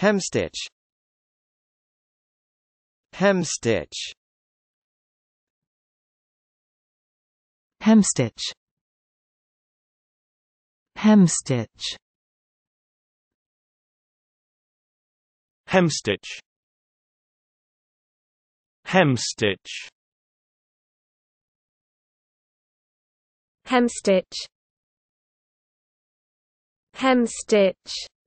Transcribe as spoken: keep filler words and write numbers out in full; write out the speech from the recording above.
Hemstitch. Hemstitch. Hemstitch. Hemstitch. Hemstitch. Hemstitch. Hemstitch. Hemstitch.